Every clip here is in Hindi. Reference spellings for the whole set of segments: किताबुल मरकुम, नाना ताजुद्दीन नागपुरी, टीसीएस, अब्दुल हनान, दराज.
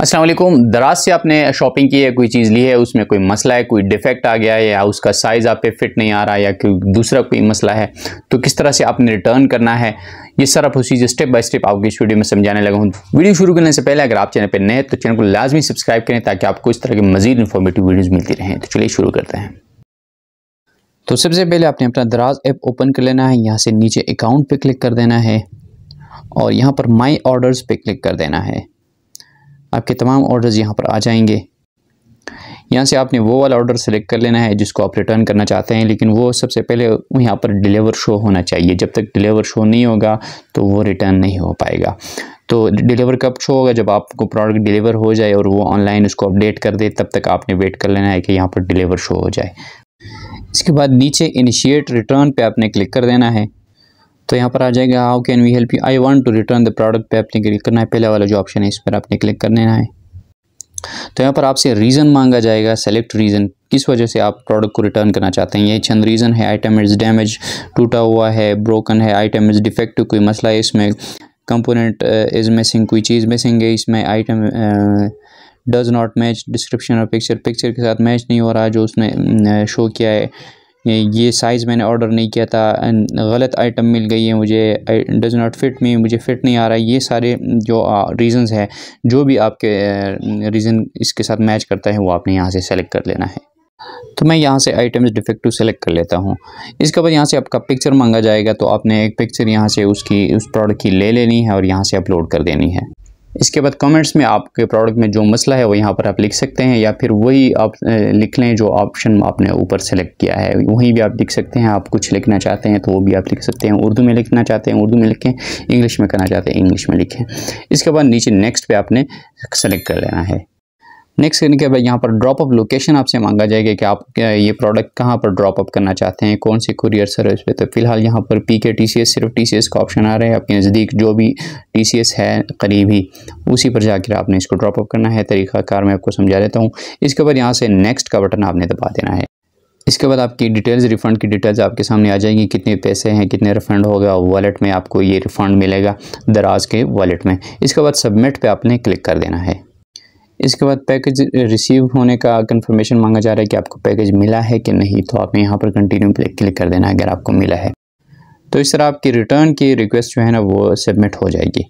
अस्सलाम वालेकुम। दराज से आपने शॉपिंग की है, कोई चीज़ ली है, उसमें कोई मसला है, कोई डिफेक्ट आ गया है या उसका साइज़ आप पे फिट नहीं आ रहा है या कोई दूसरा कोई मसला है, तो किस तरह से आपने रिटर्न करना है, ये सारा प्रोसीजर स्टेप बाय स्टेप आपकी इस वीडियो में समझाने लगा हूँ। वीडियो शुरू करने से पहले अगर आप चैनल पर नए हैं तो चैनल को लाजमी सब्सक्राइब करें ताकि आपको इस तरह की मज़ीद इन्फॉर्मेटिव वीडियोज़ मिलती रहें। तो चलिए शुरू करते हैं। तो सबसे पहले आपने अपना दराज ऐप ओपन कर लेना है, यहाँ से नीचे अकाउंट पर क्लिक कर देना है और यहाँ पर माई ऑर्डर्स पर क्लिक कर देना है। आपके तमाम ऑर्डर्स यहाँ पर आ जाएंगे। यहाँ से आपने वो वाला ऑर्डर सेलेक्ट कर लेना है जिसको आप रिटर्न करना चाहते हैं, लेकिन वो सबसे पहले यहाँ पर डिलीवर शो होना चाहिए। जब तक डिलीवर शो नहीं होगा तो वो रिटर्न नहीं हो पाएगा। तो डिलीवर कब शो होगा? जब आपको प्रोडक्ट डिलीवर हो जाए और वो ऑनलाइन उसको अपडेट कर दे, तब तक आपने वेट कर लेना है कि यहाँ पर डिलीवर शो हो जाए। इसके बाद नीचे इनिशिएट रिटर्न पर आपने क्लिक कर देना है। तो यहाँ पर आ जाएगा how can we help you, I want to return the product पे आपने क्लिक करना है। पहला वाला जो ऑप्शन है इस पर आपने क्लिक कर देना है। तो यहाँ पर आपसे रीज़न मांगा जाएगा, सेलेक्ट रीज़न, किस वजह से आप प्रोडक्ट को रिटर्न करना चाहते हैं। ये चंद रीज़न है, आइटम इज़ डैमेज, टूटा हुआ है, ब्रोकन है, आइटम इज़ डिफेक्टिव, कोई मसला है इसमें, कंपोनेंट इज़ मिसिंग, कोई चीज़ मिसिंग है इसमें, item does not match description और पिक्चर के साथ मैच नहीं हो रहा जो उसमें शो किया है, ये साइज़ मैंने ऑर्डर नहीं किया था, गलत आइटम मिल गई है मुझे, डज़ नॉट फिट मी, मुझे फ़िट नहीं आ रहा है। ये सारे जो रीज़न्स है, जो भी आपके रीज़न इसके साथ मैच करता है वो आपने यहाँ से सेलेक्ट कर लेना है। तो मैं यहाँ से आइटम्स डिफेक्टिव सेलेक्ट कर लेता हूँ। इसके बाद यहाँ से आपका पिक्चर मांगा जाएगा, तो आपने एक पिक्चर यहाँ से उस प्रोडक्ट की ले लेनी है और यहाँ से अपलोड कर देनी है। इसके बाद कमेंट्स में आपके प्रोडक्ट में जो मसला है वो यहाँ पर आप लिख सकते हैं, या फिर वही आप लिख लें जो ऑप्शन आपने ऊपर सेलेक्ट किया है, वहीं भी आप लिख सकते हैं। आप कुछ लिखना चाहते हैं तो वो भी आप लिख सकते हैं, उर्दू में लिखना चाहते हैं उर्दू में लिखें, इंग्लिश में करना चाहते हैं इंग्लिश में लिखें। इसके बाद नीचे नेक्स्ट पे आपने सेलेक्ट कर लेना है। नेक्स्ट करने के बाद यहाँ पर ड्रॉप अप लोकेशन आपसे मांगा जाएगा कि आप ये प्रोडक्ट कहाँ पर ड्रॉप अप करना चाहते हैं, कौन सी कुरियर सर्विस पे। तो फिलहाल यहाँ पर पीके टीसीएस, सिर्फ टीसीएस का ऑप्शन आ रहा है। आपके नज़दीक जो भी टीसीएस है करीबी, उसी पर जाकर आपने इसको ड्रॉप अप करना है। तरीक़ाकार मैं आपको समझा देता हूँ। इसके बाद यहाँ से नेक्स्ट का बटन आपने दबा देना है। इसके बाद आपकी डिटेल्स, रिफ़ंड की डिटेल्स आपके सामने आ जाएंगी, कितने पैसे हैं, कितने रिफ़ंड होगा, वॉलेट में आपको ये रिफ़ंड मिलेगा दराज के वॉलेट में। इसके बाद सबमिट पर आपने क्लिक कर देना है। इसके बाद पैकेज रिसीव होने का कंफर्मेशन मांगा जा रहा है कि आपको पैकेज मिला है कि नहीं, तो आपने यहाँ पर कंटिन्यू पे क्लिक कर देना है अगर आपको मिला है। तो इस तरह आपकी रिटर्न की रिक्वेस्ट जो है ना वो सबमिट हो जाएगी।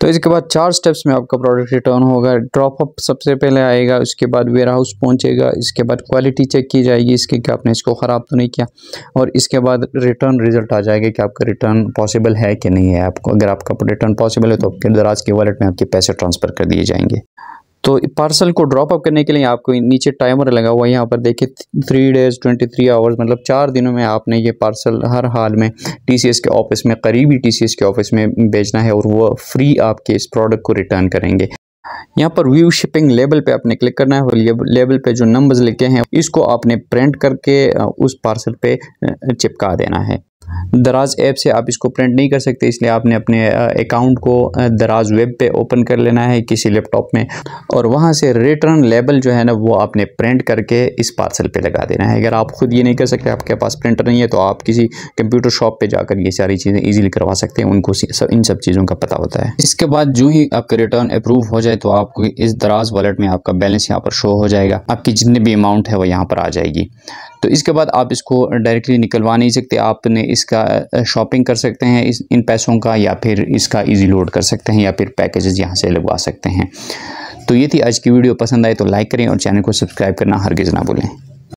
तो इसके बाद 4 स्टेप्स में आपका प्रोडक्ट रिटर्न होगा। ड्रॉप अप सबसे पहले आएगा, उसके बाद वेयर हाउस पहुँचेगा, इसके बाद क्वालिटी चेक की जाएगी इसकी कि आपने इसको ख़राब तो नहीं किया, और इसके बाद रिटर्न रिजल्ट आ जाएगा कि आपका रिटर्न पॉसिबल है कि नहीं है। आपको अगर आपका रिटर्न पॉसिबल है तो आपके दराज के वॉलेट में आपके पैसे ट्रांसफ़र कर दिए जाएंगे। तो पार्सल को ड्रॉप अप करने के लिए आपको नीचे टाइमर लगा हुआ है, यहाँ पर देखिए 3 days 23 hours, मतलब 4 दिनों में आपने ये पार्सल हर हाल में टीसीएस के ऑफिस में, करीबी टीसीएस के ऑफिस में भेजना है और वो फ्री आपके इस प्रोडक्ट को रिटर्न करेंगे। यहाँ पर व्यू शिपिंग लेबल पे आपने क्लिक करना है और लेबल पे जो नंबर्स लिखे हैं इसको आपने प्रिंट करके उस पार्सल पे चिपका देना है। दराज ऐप से आप इसको प्रिंट नहीं कर सकते, इसलिए आपने अपने अकाउंट को दराज वेब पे ओपन कर लेना है किसी लैपटॉप में, और वहाँ से रिटर्न लेबल जो है ना वो आपने प्रिंट करके इस पार्सल पे लगा देना है। अगर आप ख़ुद ये नहीं कर सकते, आपके पास प्रिंटर नहीं है, तो आप किसी कंप्यूटर शॉप पे जाकर ये सारी चीज़ें ईजिली करवा सकते हैं, उनको इन सब चीज़ों का पता होता है। इसके बाद जो ही आपका रिटर्न अप्रूव हो जाए तो आपको इस दराज वॉलेट में आपका बैलेंस यहाँ पर शो हो जाएगा, आपकी जितनी भी अमाउंट है वो यहाँ पर आ जाएगी। तो इसके बाद आप इसको डायरेक्टली निकलवा नहीं सकते, आपने इसका शॉपिंग कर सकते हैं इन पैसों का, या फिर इसका इजी लोड कर सकते हैं, या फिर पैकेजेस यहाँ से लगवा सकते हैं। तो ये थी आज की वीडियो, पसंद आए तो लाइक करें और चैनल को सब्सक्राइब करना हरगिज़ ना भूलें।